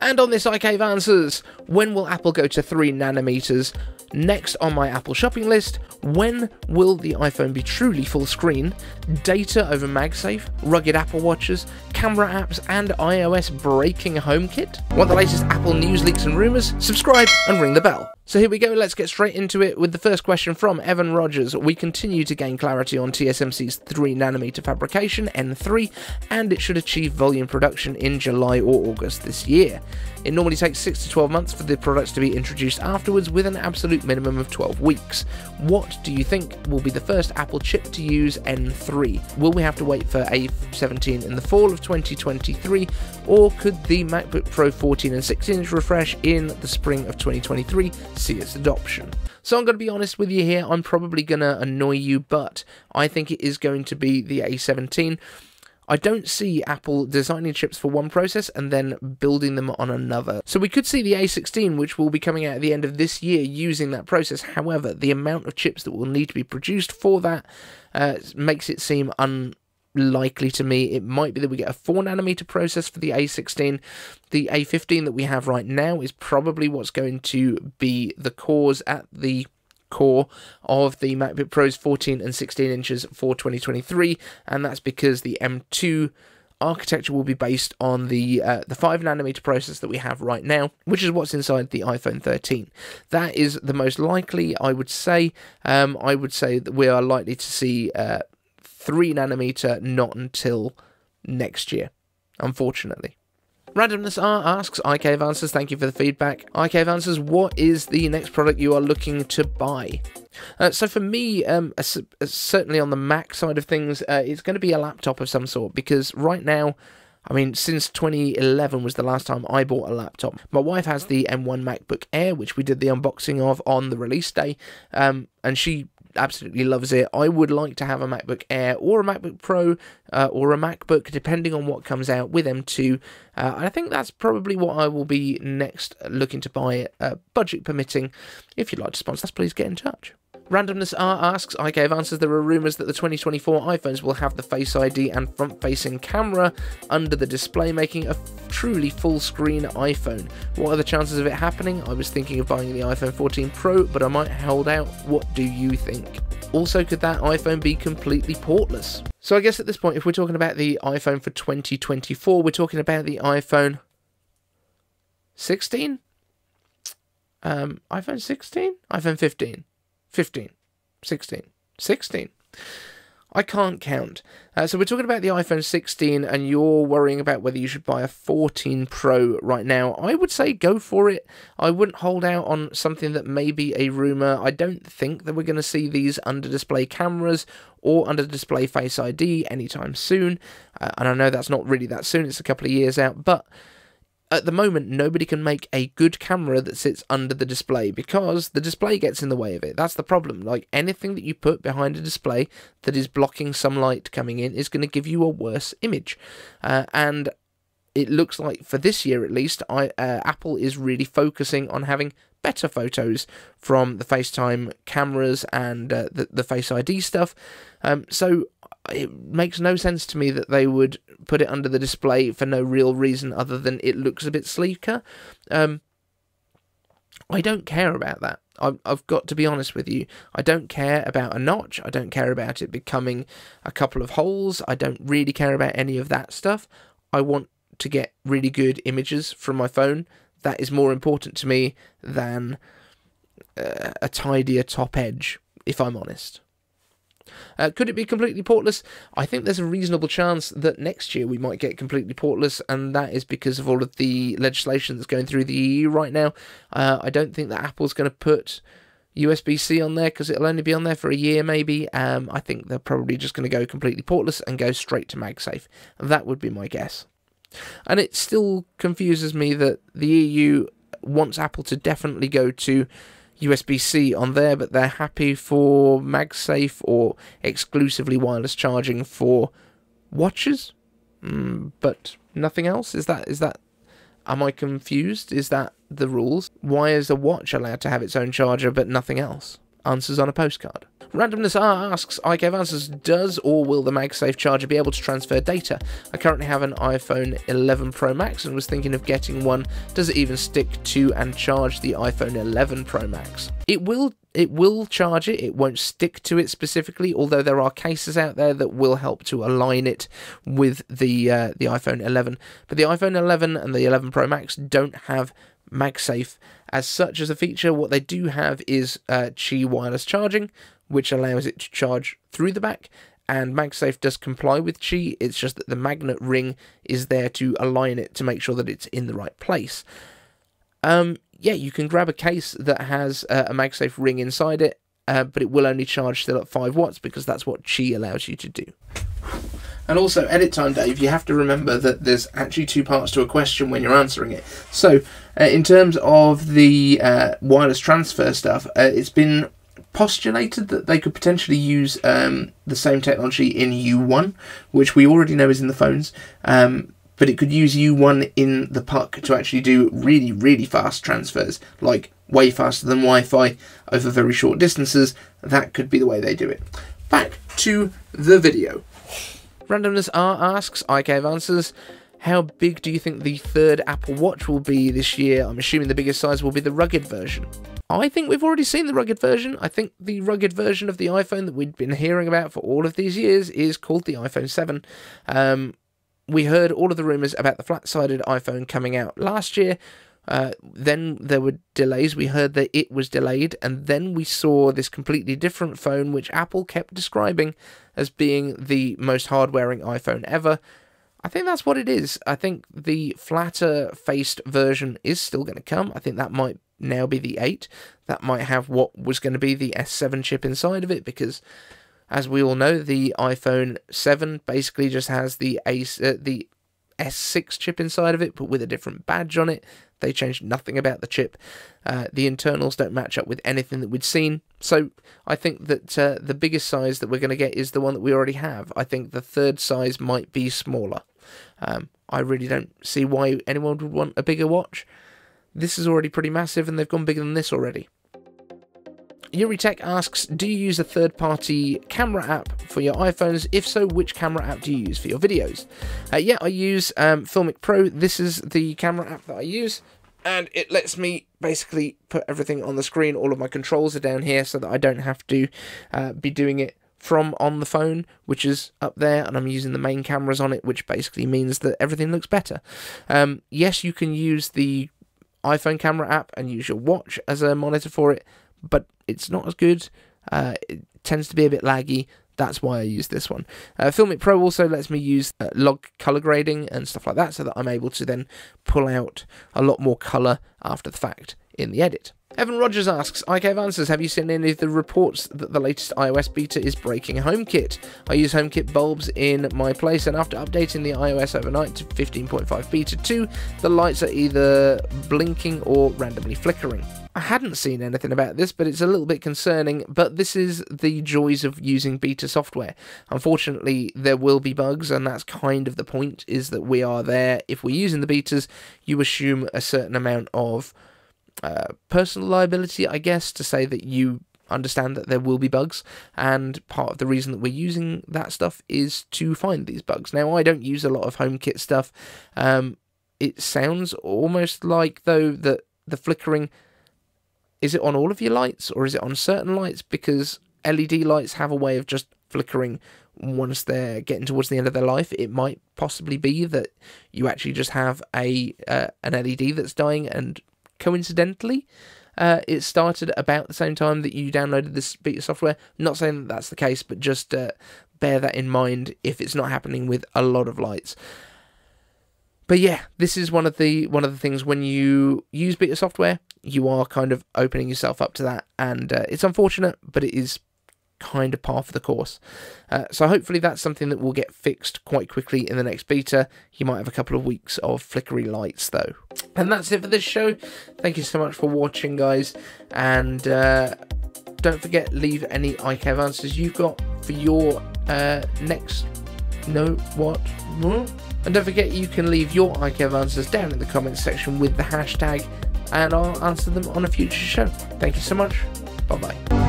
And on this iCave Answers, when will Apple go to 3 nanometers? Next on my Apple shopping list, when will the iPhone be truly full screen? Data over MagSafe, rugged Apple Watches, camera apps, and iOS breaking HomeKit? Want the latest Apple news, leaks, and rumors? Subscribe and ring the bell. So here we go, let's get straight into it with the first question from Evan Rogers. We continue to gain clarity on TSMC's 3nm fabrication, N3, and it should achieve volume production in July or August this year. It normally takes 6 to 12 months for the products to be introduced afterwards, with an absolute minimum of 12 weeks. What do you think will be the first Apple chip to use N3? Will we have to wait for A17 in the fall of 2023, or could the MacBook Pro 14 and 16-inch refresh in the spring of 2023? See its adoption. So I'm going to be honest with you here, I'm probably going to annoy you, but I think it is going to be the A17. I don't see Apple designing chips for one process and then building them on another. So we could see the A16, which will be coming out at the end of this year, using that process. However, the amount of chips that will need to be produced for that makes it seem unlikely to me. It might be that we get a 4nm process for the A16. The A15 that we have right now is probably what's going to be the cause at the core of the MacBook Pros 14 and 16 inches for 2023, and that's because the M2 architecture will be based on the 5nm process that we have right now, which is what's inside the iPhone 13. That is the most likely, I would say. I would say that we are likely to see 3nm not until next year, unfortunately. Randomness R asks, iCave Answers, thank you for the feedback. iCave Answers, what is the next product you are looking to buy? So for me, certainly on the Mac side of things, it's going to be a laptop of some sort, because right now, I mean, since 2011 was the last time I bought a laptop. My wife has the M1 MacBook Air, which we did the unboxing of on the release day, and she absolutely loves it. I would like to have a MacBook Air or a MacBook Pro or a MacBook, depending on what comes out with M2. I think that's probably what I will be next looking to buy, budget permitting. If you'd like to sponsor us, please get in touch. Randomness R asks, iCave Answers, there are rumours that the 2024 iPhones will have the Face ID and front-facing camera under the display, making a truly full-screen iPhone. What are the chances of it happening? I was thinking of buying the iPhone 14 Pro, but I might hold out. What do you think? Also, could that iPhone be completely portless? So I guess at this point, if we're talking about the iPhone for 2024, we're talking about the iPhone 16? iPhone 16? iPhone 15? 15, 16, 16. I can't count. So we're talking about the iPhone 16, and you're worrying about whether you should buy a 14 Pro right now. I would say go for it. I wouldn't hold out on something that may be a rumor. I don't think that we're going to see these under-display cameras or under-display Face ID anytime soon. And I know that's not really that soon. It's a couple of years out, but at the moment, nobody can make a good camera that sits under the display because the display gets in the way of it. That's the problem. Like, anything that you put behind a display that is blocking some light coming in is going to give you a worse image. And it looks like, for this year at least, Apple is really focusing on having better photos from the FaceTime cameras and the Face ID stuff. So it makes no sense to me that they would put it under the display for no real reason other than it looks a bit sleeker. I don't care about that. I've got to be honest with you. I don't care about a notch. I don't care about it becoming a couple of holes. I don't really care about any of that stuff. I want to get really good images from my phone. That is more important to me than a tidier top edge, if I'm honest. Could it be completely portless? I think there's a reasonable chance that next year we might get completely portless, and that is because of all of the legislation that's going through the EU right now. I don't think that Apple's going to put USB-C on there, because it'll only be on there for a year maybe. I think they're probably just going to go completely portless and go straight to MagSafe. That would be my guess. And it still confuses me that the EU wants Apple to definitely go to USB-C on there, but they're happy for MagSafe or exclusively wireless charging for watches, but nothing else. Is that? Am I confused? Is that the rules? Why is a watch allowed to have its own charger but nothing else? Answers on a postcard. Randomness asks, iCave Answers, does or will the MagSafe charger be able to transfer data? I currently have an iPhone 11 Pro Max and was thinking of getting one. Does it even stick to and charge the iPhone 11 Pro Max? It will charge it, it won't stick to it specifically, although there are cases out there that will help to align it with the iPhone 11. But the iPhone 11 and the 11 Pro Max don't have MagSafe as such as a feature. What they do have is Qi wireless charging, which allows it to charge through the back, and MagSafe does comply with Qi. It's just that the magnet ring is there to align it to make sure that it's in the right place. Yeah, you can grab a case that has a MagSafe ring inside it, but it will only charge still at 5 watts because that's what Qi allows you to do. And also, edit time, Dave, you have to remember that there's actually 2 parts to a question when you're answering it. So, in terms of the wireless transfer stuff, it's been postulated that they could potentially use the same technology in U1, which we already know is in the phones, but it could use U1 in the puck to actually do really, really fast transfers, like way faster than Wi-Fi over very short distances. That could be the way they do it. Back to the video. Randomness R asks, iCave Answers, how big do you think the 3rd Apple Watch will be this year? I'm assuming the biggest size will be the rugged version. I think we've already seen the rugged version. I think the rugged version of the iPhone that we've been hearing about for all of these years is called the iPhone 7. We heard all of the rumours about the flat-sided iPhone coming out last year. Then there were delays. We heard that it was delayed, and then we saw this completely different phone, which Apple kept describing as being the most hard-wearing iPhone ever. I think that's what it is. I think the flatter-faced version is still going to come. I think that might now be the 8. That might have what was going to be the S7 chip inside of it, because as we all know, the iPhone 7 basically just has the S6 chip inside of it, but with a different badge on it. They changed nothing about the chip. The internals don't match up with anything that we'd seen. So I think that the biggest size that we're going to get is the one that we already have. I think the 3rd size might be smaller. I really don't see why anyone would want a bigger watch. This is already pretty massive, and they've gone bigger than this already. Yuritech asks, do you use a third-party camera app for your iPhones? If so, which camera app do you use for your videos? Yeah, I use Filmic Pro. This is the camera app that I use, and it lets me basically put everything on the screen. All of my controls are down here so that I don't have to be doing it from on the phone, which is up there, and I'm using the main cameras on it, which basically means that everything looks better. Yes, you can use the iPhone camera app and use your watch as a monitor for it, but it's not as good. It tends to be a bit laggy. That's why I use this one. Filmic Pro also lets me use log color grading and stuff like that, so that I'm able to then pull out a lot more color after the fact in the edit. Evan Rogers asks, iCave Answers, have you seen any of the reports that the latest iOS beta is breaking HomeKit? I use HomeKit bulbs in my place, and after updating the iOS overnight to 15.5 beta 2, the lights are either blinking or randomly flickering. I hadn't seen anything about this, but it's a little bit concerning, but this is the joys of using beta software. Unfortunately, there will be bugs, and that's kind of the point, is that we are there. If we're using the betas, you assume a certain amount of personal liability, I guess, to say that you understand that there will be bugs, and part of the reason that we're using that stuff is to find these bugs. Now, I don't use a lot of HomeKit stuff. It sounds almost like, though, that the flickering, is it on all of your lights, or is it on certain lights? Because LED lights have a way of just flickering once they're getting towards the end of their life. It might possibly be that you actually just have an LED that's dying, and coincidentally, it started about the same time that you downloaded this beta software. I'm not saying that that's the case, but just bear that in mind if it's not happening with a lot of lights. But yeah, this is one of the things when you use beta software, you are kind of opening yourself up to that, and it's unfortunate, but it is kind of par for the course. So hopefully that's something that will get fixed quite quickly in the next beta. You might have a couple of weeks of flickery lights though. And that's it for this show. Thank you so much for watching, guys, and don't forget, leave any iCave answers you've got for your next and don't forget, you can leave your iCave answers down in the comments section with the hashtag, and I'll answer them on a future show. Thank you so much. Bye bye.